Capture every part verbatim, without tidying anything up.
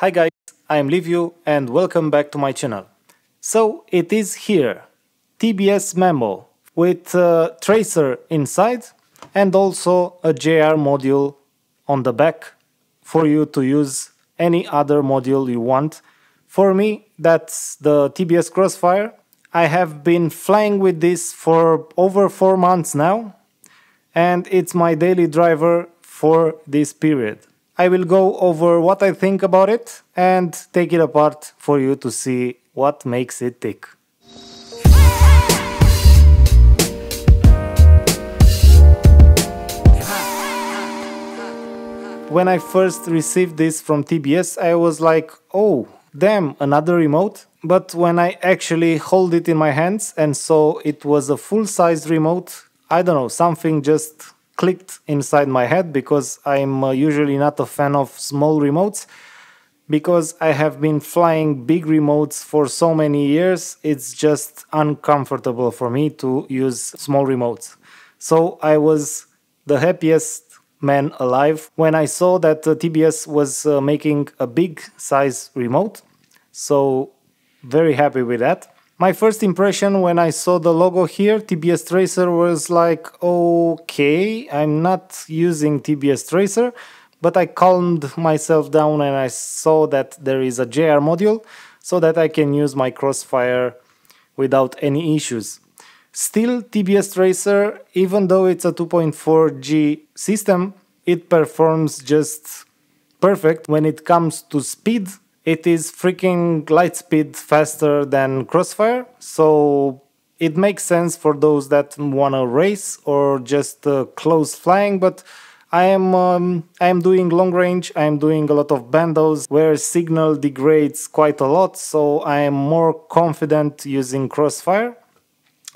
Hi guys, I am Liviu and welcome back to my channel. So it is here, T B S Mambo with a tracer inside and also a J R module on the back for you to use any other module you want. For me, that's the T B S Crossfire. I have been flying with this for over four months now, and it's my daily driver for this period. I will go over what I think about it and take it apart for you to see what makes it tick. When I first received this from T B S, I was like, oh, damn, another remote. But when I actually hold it in my hands and saw it was a full-size remote, I don't know, something just clicked inside my head, because I'm usually not a fan of small remotes, because I have been flying big remotes for so many years, it's just uncomfortable for me to use small remotes. So I was the happiest man alive when I saw that T B S was uh, making a big size remote, so very happy with that. My first impression when I saw the logo here, T B S Tracer, was like, okay, I'm not using T B S Tracer, but I calmed myself down and I saw that there is a J R module so that I can use my Crossfire without any issues. Still, T B S Tracer, even though it's a two point four G system, it performs just perfect. When it comes to speed, it is freaking light speed faster than Crossfire, so it makes sense for those that wanna race or just uh, close flying. But I am um, I am doing long range, I am doing a lot of bandos where signal degrades quite a lot, so I am more confident using Crossfire.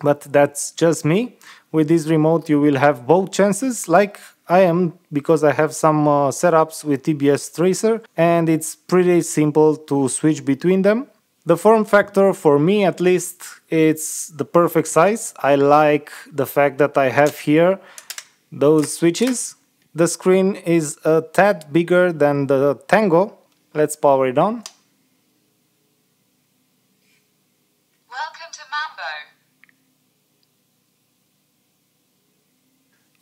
But that's just me. With this remote you will have both chances, like I am, because I have some uh, setups with T B S Tracer, and it's pretty simple to switch between them. The form factor, for me at least, it's the perfect size. I like the fact that I have here those switches. The screen is a tad bigger than the Tango. Let's power it on. Welcome to Mambo.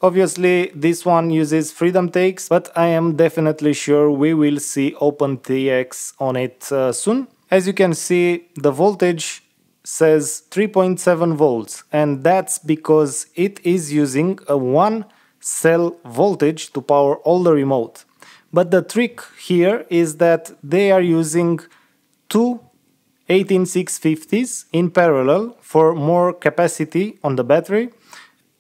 Obviously, this one uses Freedom Teks, but I am definitely sure we will see OpenTX on it uh, soon. As you can see, the voltage says three point seven volts, and that's because it is using a one cell voltage to power all the remote. But the trick here is that they are using two eighteen six fifties in parallel for more capacity on the battery.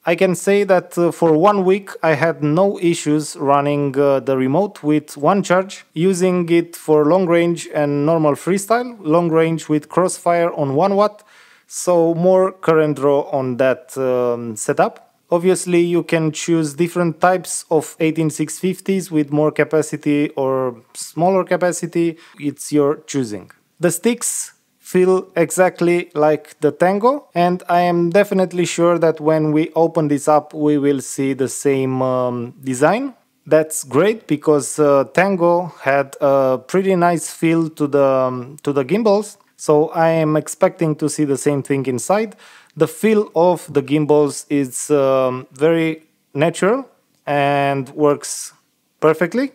I can say that uh, for one week I had no issues running uh, the remote with one charge, using it for long range and normal freestyle, long range with Crossfire on one watt, so more current draw on that um, setup. Obviously you can choose different types of eighteen six fifties with more capacity or smaller capacity, it's your choosing. The sticks feel exactly like the Tango, and I am definitely sure that when we open this up we will see the same um, design. That's great, because uh, Tango had a pretty nice feel to the, um, to the gimbals, so I am expecting to see the same thing inside. The feel of the gimbals is um, very natural and works perfectly.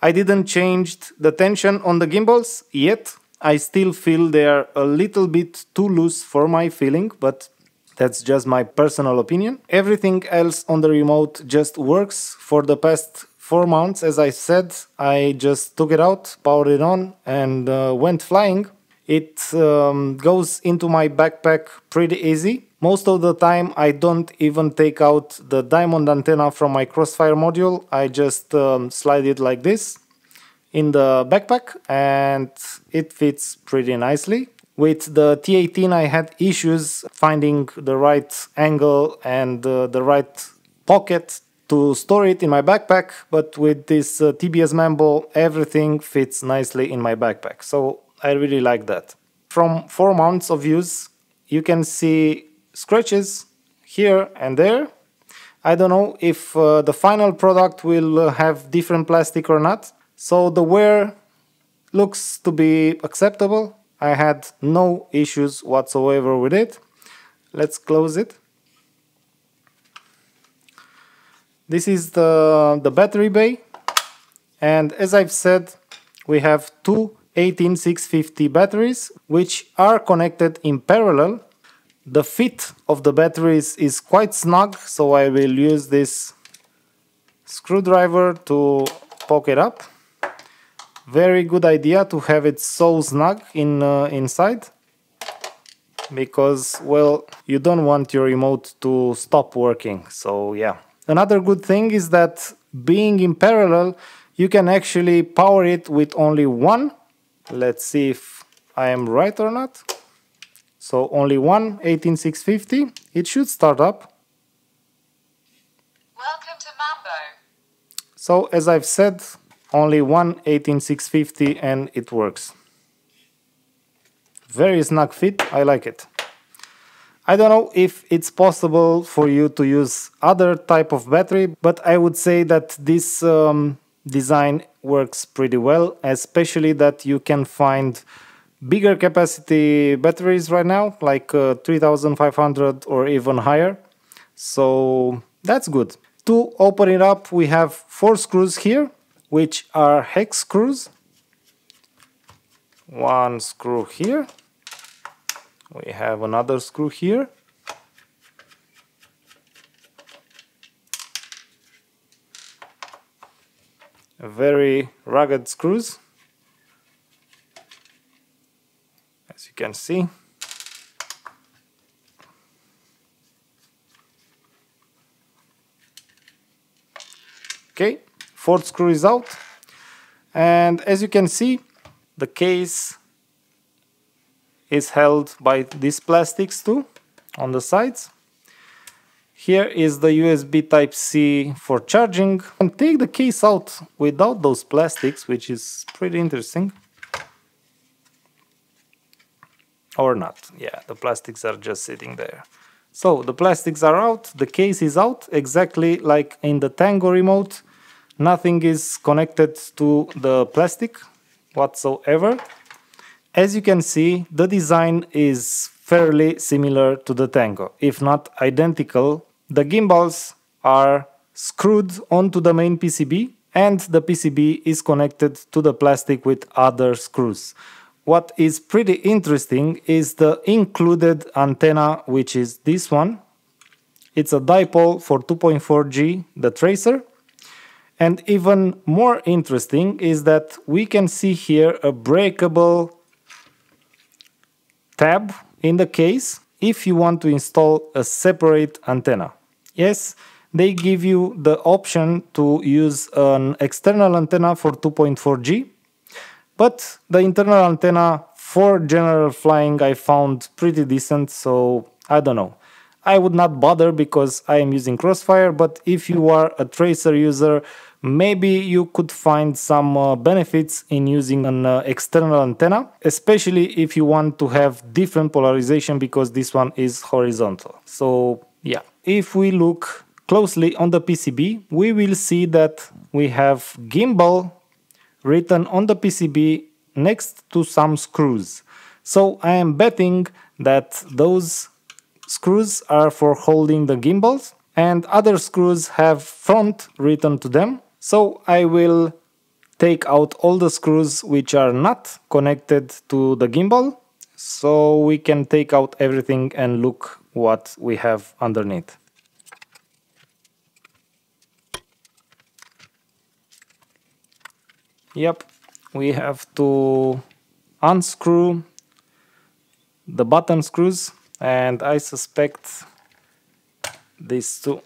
I didn't change the tension on the gimbals yet. I still feel they are a little bit too loose for my feeling, but that's just my personal opinion. Everything else on the remote just works. For the past four months, as I said, I just took it out, powered it on, and uh, went flying. It um, goes into my backpack pretty easy. Most of the time I don't even take out the diamond antenna from my Crossfire module. I just um, slide it like this in the backpack and it fits pretty nicely. With the T eighteen I had issues finding the right angle and uh, the right pocket to store it in my backpack, but with this uh, T B S Mambo everything fits nicely in my backpack, so I really like that. From four months of use you can see scratches here and there. I don't know if uh, the final product will uh, have different plastic or not. So the wear looks to be acceptable. I had no issues whatsoever with it. Let's close it. This is the, the battery bay, and as I've said, we have two eighteen six fifty batteries which are connected in parallel. The fit of the batteries is quite snug, so I will use this screwdriver to poke it up. Very good idea to have it so snug in uh, inside, because, well, you don't want your remote to stop working, so yeah. Another good thing is that being in parallel, you can actually power it with only one. Let's see if I am right or not. So only one eighteen six fifty. It should start up. Welcome to Mambo. So as I've said, only one eighteen six fifty and it works. Very snug fit, I like it. I don't know if it's possible for you to use other type of battery, but I would say that this um, design works pretty well, especially that you can find bigger capacity batteries right now, like uh, three thousand five hundred or even higher. So that's good. To open it up, we have four screws here, which are hex screws. One screw here. We have another screw here. Very rugged screws, as you can see. Okay, fourth screw is out. And as you can see, the case is held by these plastics too, on the sides. Here is the U S B Type-C for charging. And take the case out without those plastics, which is pretty interesting. Or not, yeah, the plastics are just sitting there. So, the plastics are out, the case is out, exactly like in the Tango remote. Nothing is connected to the plastic whatsoever. As you can see, the design is fairly similar to the Tango, if not identical. The gimbals are screwed onto the main P C B, and the P C B is connected to the plastic with other screws. What is pretty interesting is the included antenna, which is this one. It's a dipole for two point four G, the Tracer. And even more interesting is that we can see here a breakable tab in the case if you want to install a separate antenna. Yes, they give you the option to use an external antenna for two point four G, but the internal antenna for general flying I found pretty decent, so I don't know. I would not bother because I am using Crossfire, but if you are a Tracer user, maybe you could find some uh, benefits in using an uh, external antenna, especially if you want to have different polarization because this one is horizontal. So yeah, if we look closely on the P C B, we will see that we have gimbal written on the P C B next to some screws. So I am betting that those screws are for holding the gimbals, and other screws have front written to them. So I will take out all the screws which are not connected to the gimbal, so we can take out everything and look what we have underneath. Yep, we have to unscrew the button screws, and I suspect these two.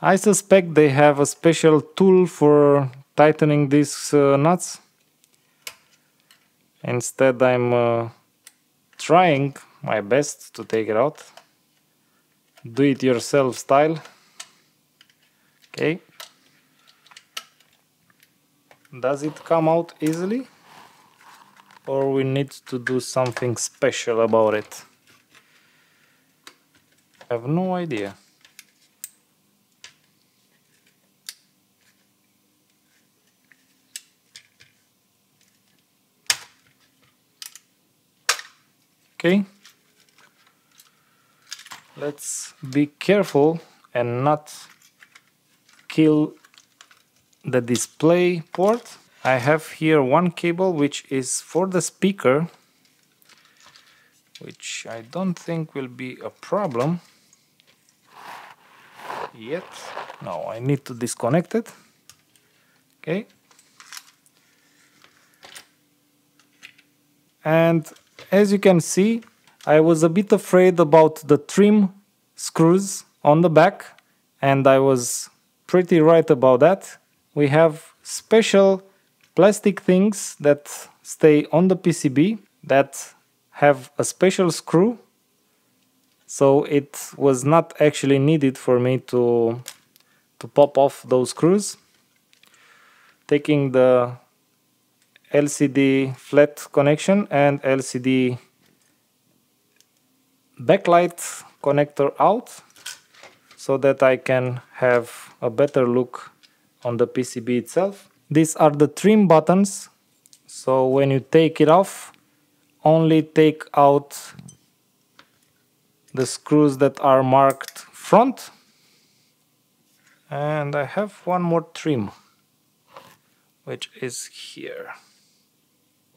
I suspect they have a special tool for tightening these uh, nuts. Instead, I'm uh, trying my best to take it out, do it yourself style. Okay. Does it come out easily? Or we need to do something special about it? I have no idea. Okay. Let's be careful and not kill the display port. I have here one cable which is for the speaker, which I don't think will be a problem yet. No, I need to disconnect it. Okay. And as you can see, I was a bit afraid about the trim screws on the back, and I was pretty right about that. We have special plastic things that stay on the P C B that have a special screw, so it was not actually needed for me to, to pop off those screws. Taking the L C D flat connection and L C D backlight connector out, so that I can have a better look on the P C B itself. These are the trim buttons, so when you take it off, only take out the screws that are marked front. And I have one more trim, which is here.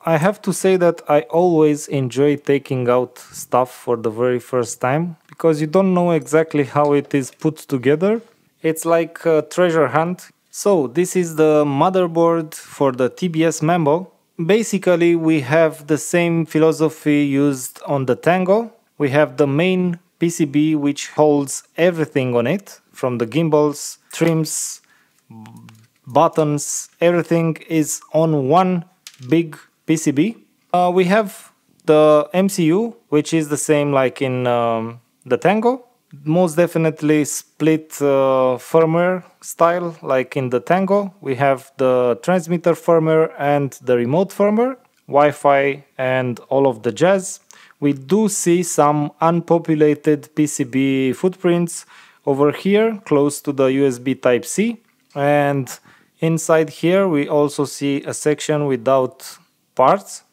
I have to say that I always enjoy taking out stuff for the very first time, because you don't know exactly how it is put together. It's like a treasure hunt. So this is the motherboard for the T B S Mambo. Basically we have the same philosophy used on the Tango. We have the main P C B, which holds everything on it, from the gimbals, trims, buttons, everything is on one big P C B. Uh, we have the M C U, which is the same like in um, the Tango. Most definitely split uh, firmware style like in the Tango. We have the transmitter firmware and the remote firmware, Wi-Fi and all of the jazz. We do see some unpopulated P C B footprints over here, close to the U S B Type-C. And inside here we also see a section without parts,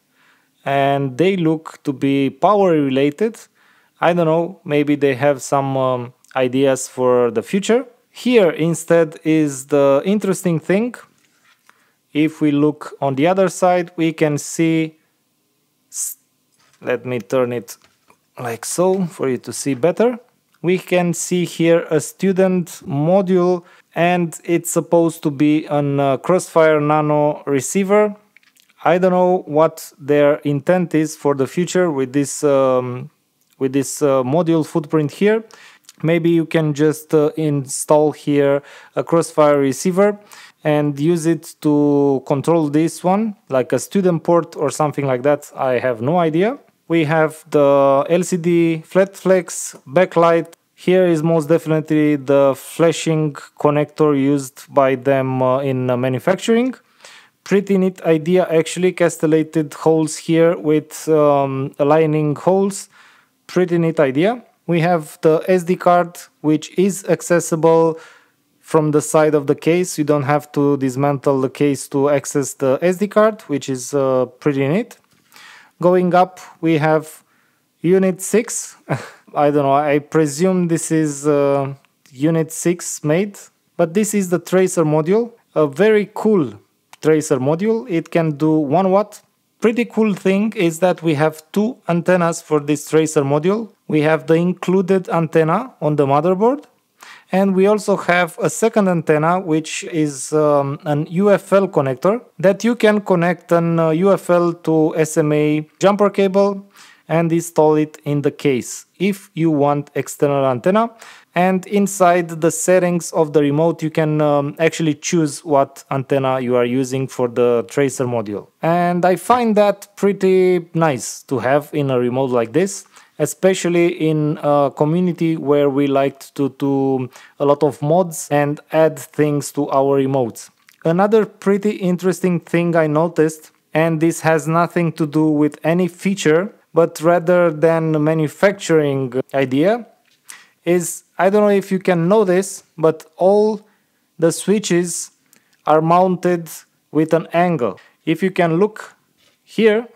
and they look to be power related. I don't know, maybe they have some um, ideas for the future. Here instead is the interesting thing. If we look on the other side, we can see, let me turn it like so for you to see better. We can see here a student module, and it's supposed to be an uh, Crossfire Nano receiver. I don't know what their intent is for the future with this um, with this uh, module footprint here. Maybe you can just uh, install here a Crossfire receiver and use it to control this one, like a student port or something like that. I have no idea. We have the L C D flat flex backlight. Here is most definitely the flashing connector used by them uh, in uh, manufacturing. Pretty neat idea actually, castellated holes here with um, aligning holes. Pretty neat idea. We have the S D card, which is accessible from the side of the case. You don't have to dismantle the case to access the S D card, which is uh, pretty neat. Going up, we have unit six. I don't know, I presume this is uh, unit six made, but this is the Tracer module, a very cool Tracer module. It can do one watt. Pretty cool thing is that we have two antennas for this Tracer module. We have the included antenna on the motherboard, and we also have a second antenna, which is um, an U F L connector that you can connect an uh, U F L to S M A jumper cable and install it in the case if you want external antenna. And inside the settings of the remote, you can um, actually choose what antenna you are using for the Tracer module. And I find that pretty nice to have in a remote like this, especially in a community where we liked to do a lot of mods and add things to our remotes. Another pretty interesting thing I noticed, and this has nothing to do with any feature, but rather than manufacturing idea, is, I don't know if you can notice, but all the switches are mounted with an angle. If you can look here,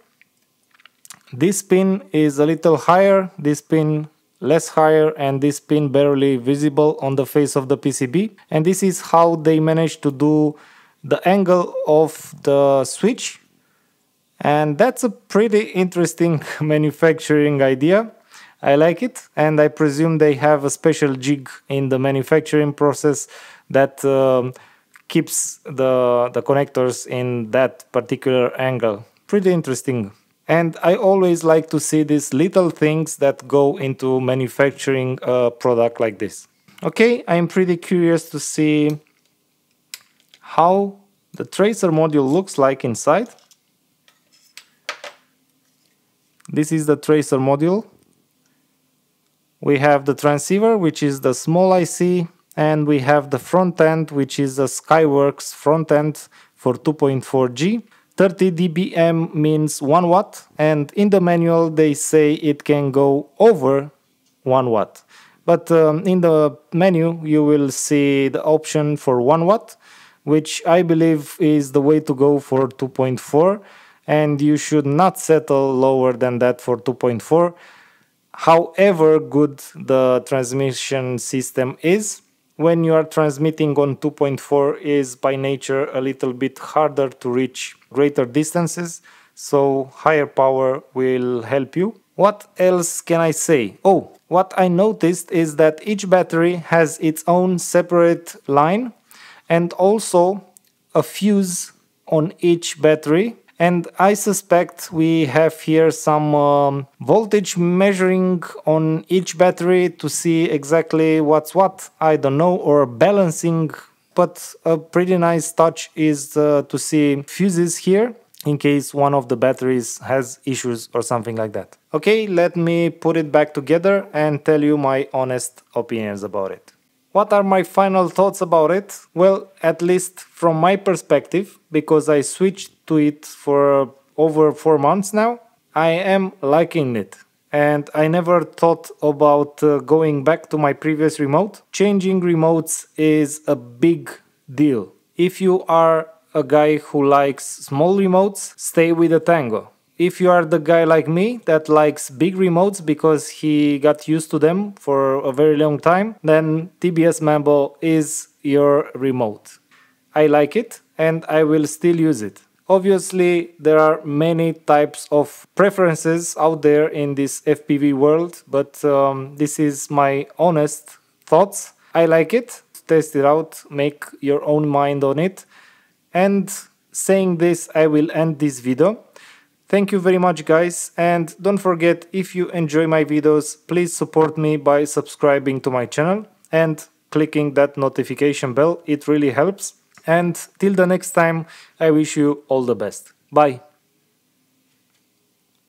This pin is a little higher, this pin less higher, and this pin barely visible on the face of the P C B. And this is how they managed to do the angle of the switch. And that's a pretty interesting manufacturing idea. I like it, and I presume they have a special jig in the manufacturing process that um, keeps the, the connectors in that particular angle. Pretty interesting. And I always like to see these little things that go into manufacturing a product like this. Okay, I'm pretty curious to see how the tracer module looks like inside. This is the tracer module. We have the transceiver, which is the small I C, and we have the front end, which is a Skyworks front end for two point four G. thirty D B M means one watt, and in the manual they say it can go over one watt. But um, in the menu you will see the option for one watt, which I believe is the way to go for two point four, and you should not settle lower than that for two point four. However good the transmission system is, when you are transmitting on two point four is by nature a little bit harder to reach greater distances, so higher power will help you. What else can I say? Oh, what I noticed is that each battery has its own separate line and also a fuse on each battery. And I suspect we have here some um, voltage measuring on each battery to see exactly what's what, I don't know, or balancing. But a pretty nice touch is uh, to see fuses here in case one of the batteries has issues or something like that. Okay, let me put it back together and tell you my honest opinions about it. What are my final thoughts about it? Well, at least from my perspective, because I switched to it for over four months now, I am liking it. And I never thought about uh, going back to my previous remote. Changing remotes is a big deal. If you are a guy who likes small remotes, stay with a Tango. If you are the guy like me that likes big remotes because he got used to them for a very long time, then T B S Mambo is your remote. I like it and I will still use it. Obviously, there are many types of preferences out there in this F P V world, but um, this is my honest thoughts. I like it. Test it out, make your own mind on it. And saying this, I will end this video. Thank you very much, guys, and don't forget, if you enjoy my videos, please support me by subscribing to my channel and clicking that notification bell. It really helps. And till the next time, I wish you all the best. Bye.